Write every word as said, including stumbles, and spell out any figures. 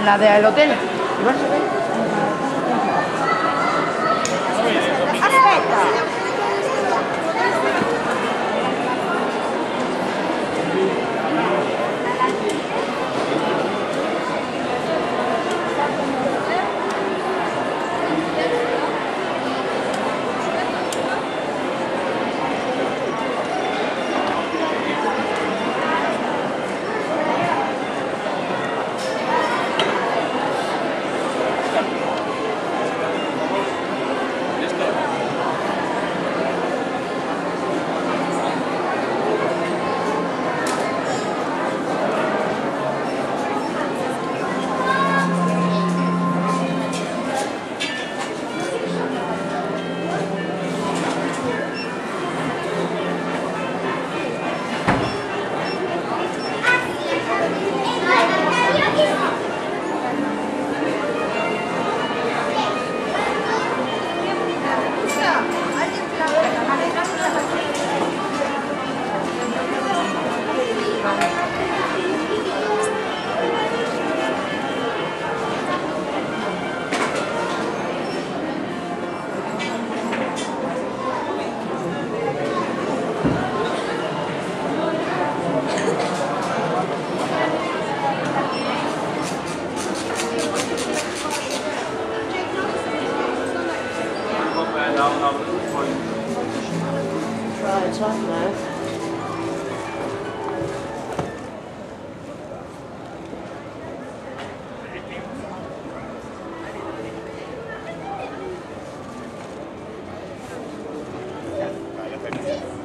en la del hotel. Y bueno, se ve. Aspetta. Yeah.